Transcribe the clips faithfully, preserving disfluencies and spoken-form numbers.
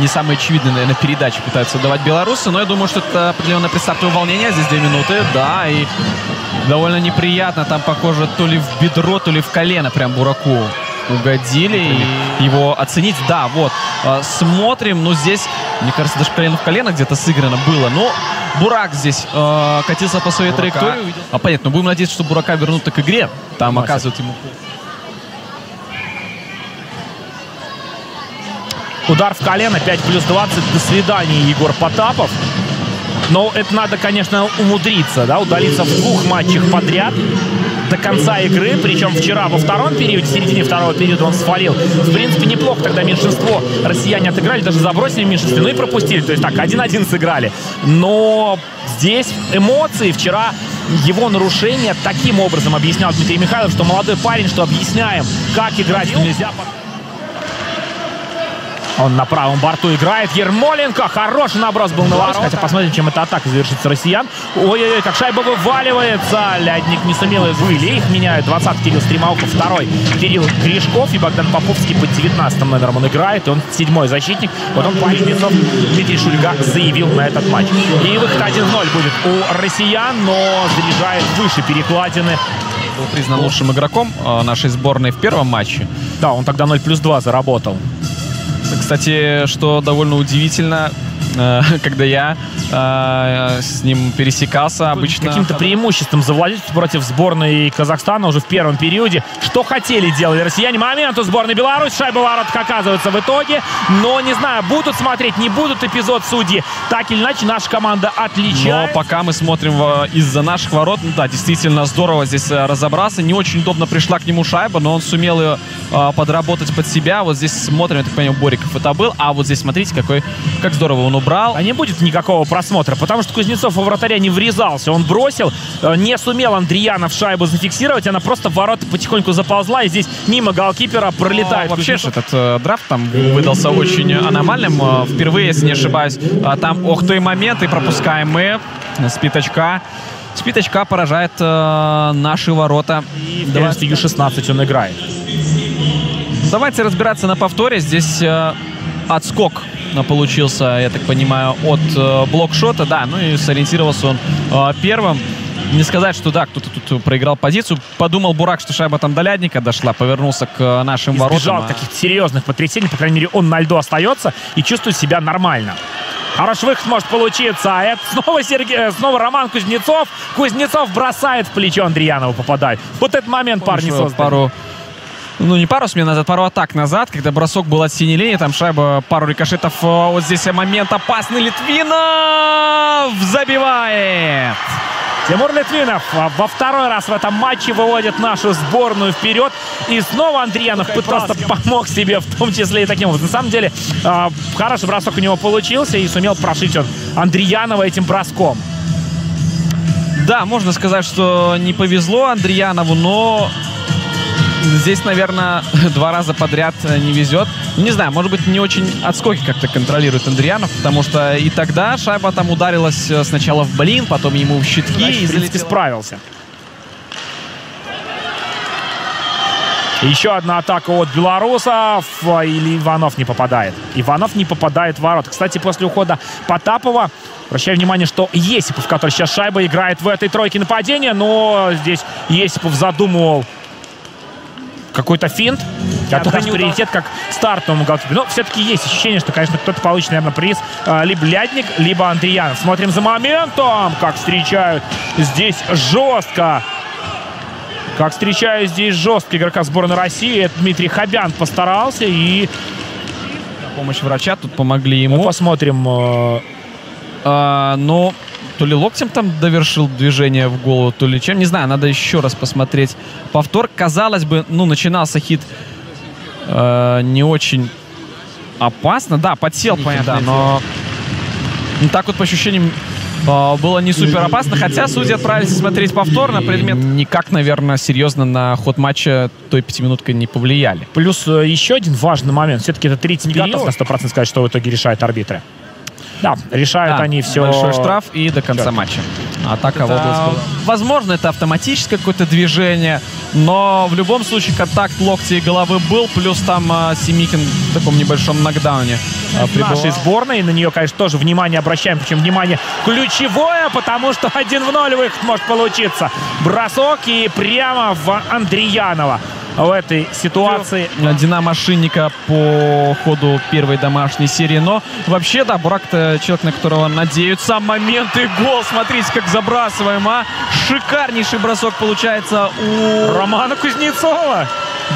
Не самые очевидные, наверное, передачи пытаются давать белорусы, но я думаю, что это определенное предстартовое волнение. Здесь две минуты, да, и довольно неприятно. Там, похоже, то ли в бедро, то ли в колено прям Бураку угодили. И его оценить, да, вот. Смотрим, ну здесь, мне кажется, даже колено в колено где-то сыграно было. Но Бурак здесь э, катился по своей Бурака. Траектории. А, понятно, будем надеяться, что Бурака вернут к игре. Там Мася. Оказывают ему... Удар в колено, пять плюс двадцать, до свидания, Егор Потапов. Но это надо, конечно, умудриться, да, удалиться в двух матчах подряд до конца игры. Причем вчера во втором периоде, в середине второго периода он свалил. В принципе, неплохо тогда меньшинство россияне отыграли, даже забросили меньшинство, ну и пропустили. То есть так, один-один сыграли. Но здесь эмоции. Вчера его нарушение таким образом объяснял Дмитрий Михайлович, что молодой парень, что объясняем, как играть нельзя. Он на правом борту играет. Ермоленко. Хороший наброс был на ворота. Хотя посмотрим, чем эта атака завершится россиян. Ой-ой-ой, как шайба вываливается. Лядник не сумел их вылить. Их меняют. двадцатый Кирилл Стримауков, второй Кирилл Кришков. И Богдан Поповский под девятнадцатым номером он играет. И он седьмой защитник. Потом по Кузнецов Медель Шульга заявил на этот матч. И выход один-ноль будет у россиян. Но заряжает выше перекладины. Был признан лучшим игроком нашей сборной в первом матче. Да, он тогда ноль плюс два заработал. Кстати, что довольно удивительно, э, когда я э, с ним пересекался обычно... Каким-то преимуществом завладеть против сборной Казахстана уже в первом периоде. Что хотели, делали россияне. Момент у сборной Беларусь. Шайба ворот оказывается в итоге. Но, не знаю, будут смотреть, не будут эпизод судьи. Так или иначе, наша команда отличается. Но пока мы смотрим из-за наших ворот, ну да, действительно здорово здесь разобраться. Не очень удобно пришла к нему шайба, но он сумел ее э, подработать под себя. Вот здесь смотрим, я так понимаю, Бориков это был. А вот здесь, смотрите, какой, как здорово он убрал. А не будет никакого просмотра, потому что Кузнецов у вратаря не врезался. Он бросил, не сумел Андриянов шайбу зафиксировать. Она просто в ворота потихоньку заползла. И здесь мимо голкипера пролетает. Но вообще же этот э, драфт там выдался очень аномальным. Впервые, если не ошибаюсь, там ох ты момент. И пропускаем мы с пятачка. С пятачка поражает э, наши ворота. И в ю шестнадцать он играет. Давайте разбираться на повторе. Здесь э, отскок получился, я так понимаю, от э, блокшота. Да, ну и сориентировался он э, первым. Не сказать, что да, кто-то тут проиграл позицию. Подумал Бурак, что шайба там до Лядника дошла. Повернулся к нашим избежал воротам. Избежал каких-то серьезных потрясений. По крайней мере, он на льду остается и чувствует себя нормально. Хороший выход может получиться. А это снова, Серге... снова Роман Кузнецов. Кузнецов бросает в плечо Андриянова, попадает. Вот этот момент парни создали. Пару... Ну, не пару смен назад, пару атак назад, когда бросок был от синей линии, там шайба, пару рикошетов. Вот здесь момент опасный. Литвинов забивает! Тимур Литвинов во второй раз в этом матче выводит нашу сборную вперед. И снова Андриянов просто помог себе, в том числе и таким вот. На самом деле, хороший бросок у него получился, и сумел прошить он Андриянова этим броском. Да, можно сказать, что не повезло Андрианову, но... Здесь, наверное, два раза подряд не везет. Не знаю, может быть, не очень отскоки как-то контролирует Андриянов, потому что и тогда шайба там ударилась сначала в блин, потом ему в щитки. Значит, и в принципе, справился. Еще одна атака от белорусов. Или Иванов не попадает. Иванов не попадает в ворота. Кстати, после ухода Потапова, обращаю внимание, что Есипов, который сейчас шайба играет в этой тройке нападения, но здесь Есипов задумывал какой-то финт, отдаст приоритет как стартовому голкиперу. Но все-таки есть ощущение, что, конечно, кто-то получит, наверное, приз. Либо Лядник, либо Андриянов. Смотрим за моментом, как встречают здесь жестко. Как встречают здесь жестко игрока сборной России. Это Дмитрий Хобян постарался и... Помощь врача тут помогли ему. Мы посмотрим. А, ну... То ли локтем там довершил движение в голову, то ли чем. Не знаю, надо еще раз посмотреть повтор. Казалось бы, ну, начинался хит э, не очень опасно. Да, подсел, понятно, да, но... Ну, так вот, по ощущениям, э, было не супер опасно. Хотя судьи отправились смотреть повтор на предмет. Никак, наверное, серьезно на ход матча той пятиминуткой не повлияли. Плюс э, еще один важный момент. Все-таки это третий период. Не готов на сто процентов сказать, что в итоге решают арбитры. Да, решают да, они все. Большой штраф и до конца Черт. матча. атака это, в область. Возможно, это автоматическое какое-то движение, но в любом случае контакт локти и головы был, плюс там а, Семикин в таком небольшом нокдауне а, прибыл. Нашей сборной, на нее, конечно, тоже внимание обращаем, причем внимание ключевое, потому что один в ноль выход может получиться. Бросок и прямо в Андриянова. В этой ситуации Динамо-мошенника по ходу первой домашней серии. Но вообще, да, Бурак-то человек, на которого надеются. Момент и гол. Смотрите, как забрасываем, а. Шикарнейший бросок получается у Романа Кузнецова.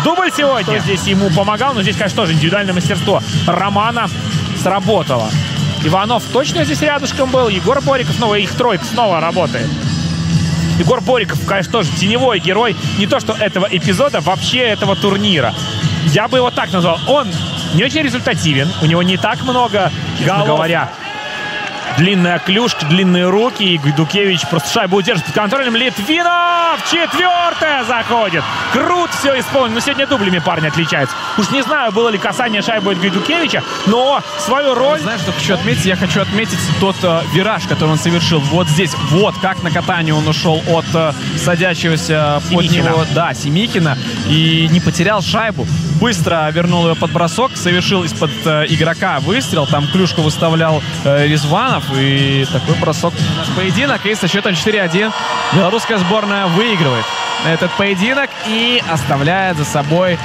Дубль сегодня. Что здесь ему помогал. Но здесь, конечно, тоже индивидуальное мастерство Романа сработало. Иванов точно здесь рядышком был. Егор Бориков. Ну, их тройка снова работает. Егор Бориков, конечно, тоже теневой герой. Не то, что этого эпизода, вообще этого турнира. Я бы его так назвал. Он не очень результативен. У него не так много голов. Говоря, длинная клюшка, длинные руки. И Гайдукевич просто шайбу удержит под контролем. Литвинов! Четвертая заходит. Круто все исполнено. Но сегодня дублями парни отличаются. Уж не знаю, было ли касание шайбы от Гайдукевича, но свою роль... Знаешь, что хочу отметить? Я хочу отметить тот э, вираж, который он совершил вот здесь. Вот как на катании он ушел от э, садящегося под него, да, Семихина. И не потерял шайбу. Быстро вернул ее под бросок. Совершил из-под э, игрока выстрел. Там клюшку выставлял э, Резванов. И такой бросок на наш поединок. И со счетом четыре один белорусская сборная выигрывает этот поединок и оставляет за собой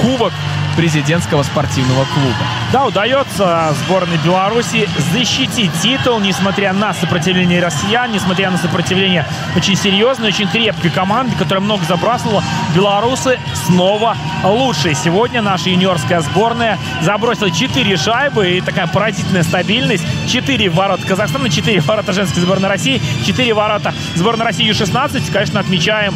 Кубок Президентского спортивного клуба. Да, удается сборной Беларуси защитить титул, несмотря на сопротивление россиян, несмотря на сопротивление очень серьезной, очень крепкой команды, которая много забрасывала. Беларусы снова лучшие. Сегодня наша юниорская сборная забросила четыре шайбы, и такая поразительная стабильность. четыре ворота Казахстана, четыре ворота женской сборной России, четыре ворота сборной России ю шестнадцать. Конечно, отмечаем...